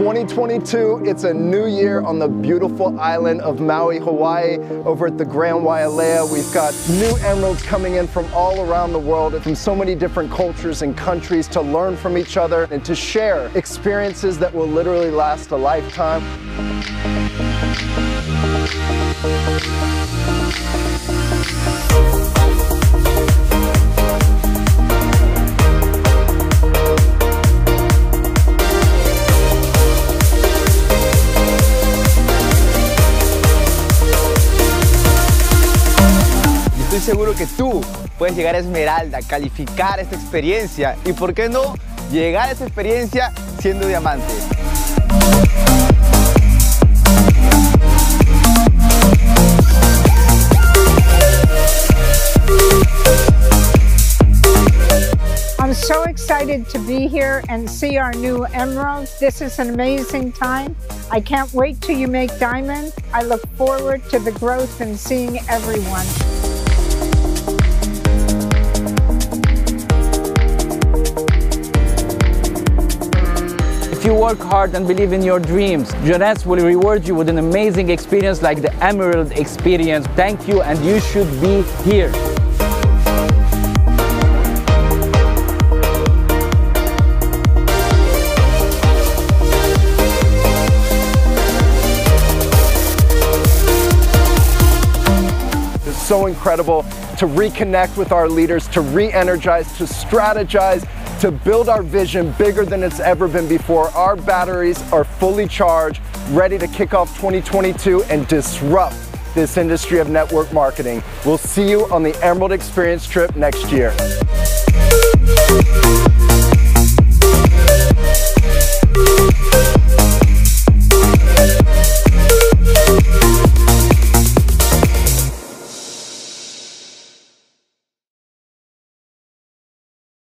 2022, it's a new year on the beautiful island of Maui, Hawaii, over at the Grand Wailea. We've got new emeralds coming in from all around the world, from so many different cultures and countries, to learn from each other and to share experiences that will literally last a lifetime. Estoy seguro que tú puedes llegar a Esmeralda, calificar esta experiencia y, ¿por qué no?, llegar a esa experiencia siendo diamante. I'm so excited to be here and see our new emeralds. This is an amazing time. I can't wait till you make diamonds. I look forward to the growth and seeing everyone. If you work hard and believe in your dreams, Jeunesse will reward you with an amazing experience like the Emerald Experience. Thank you, and you should be here. It's so incredible to reconnect with our leaders, to re-energize, to strategize, to build our vision bigger than it's ever been before. Our batteries are fully charged, ready to kick off 2022 and disrupt this industry of network marketing. We'll see you on the Emerald Experience trip next year.